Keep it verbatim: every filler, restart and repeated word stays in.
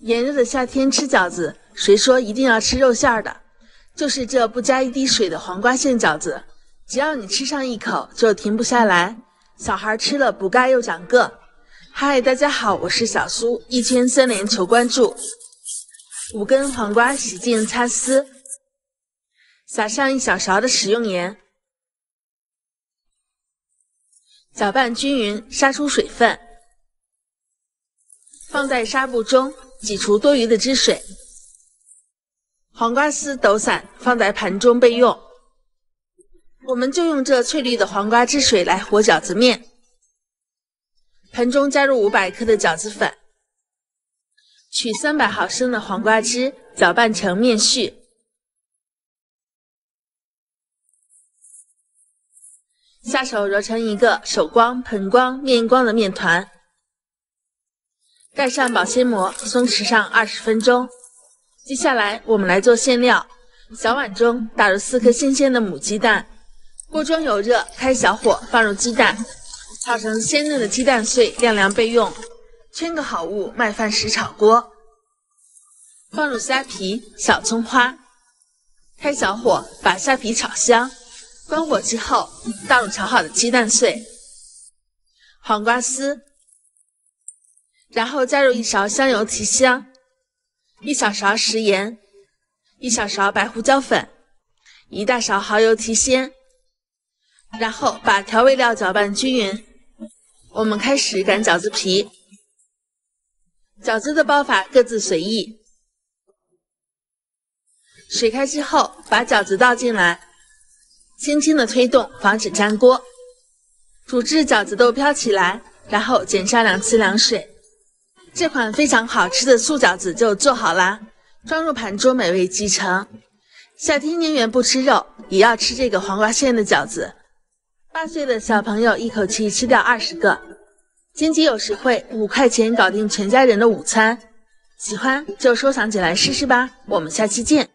炎热的夏天吃饺子，谁说一定要吃肉馅儿的？就是这不加一滴水的黄瓜馅饺子，只要你吃上一口就停不下来。小孩吃了不尬又长个。嗨，大家好，我是小苏，一圈三连求关注。五根黄瓜洗净擦丝，撒上一小勺的食用盐，搅拌均匀，杀出水分。放在纱布中，挤除多余的汁水。黄瓜丝抖散，放在盘中备用。我们就用这翠绿的黄瓜汁水来和饺子面。盘中加入五百克的饺子粉，取三百毫升的黄瓜汁，搅拌成面絮。下手揉成一个手光、盆光、面光的面团，盖上保鲜膜，松弛上二十分钟。接下来我们来做馅料，小碗中打入四颗新鲜的母鸡蛋，锅中油热，开小火放入鸡蛋，炒成鲜嫩的鸡蛋碎，晾凉备用。圈个好物，卖饭时炒锅。放入虾皮、小葱花，开小火把虾皮炒香。关火之后，倒入炒好的鸡蛋碎、黄瓜丝，然后加入一勺香油提香，一小勺食盐，一小勺白胡椒粉，一大勺蚝油提鲜，然后把调味料搅拌均匀。我们开始擀饺子皮，饺子的包法各自随意。水开之后，把饺子倒进来。轻轻的推动，防止粘锅。煮至饺子豆飘起来，然后减上两次凉水。这款非常好吃的素饺子就做好啦，装入盘中美味继承。夏天宁愿不吃肉，也要吃这个黄瓜馅的饺子。八岁的小朋友一口气吃掉二十个，经济有实惠，五块钱搞定全家人的午餐。喜欢就收藏起来试试吧，我们下期见。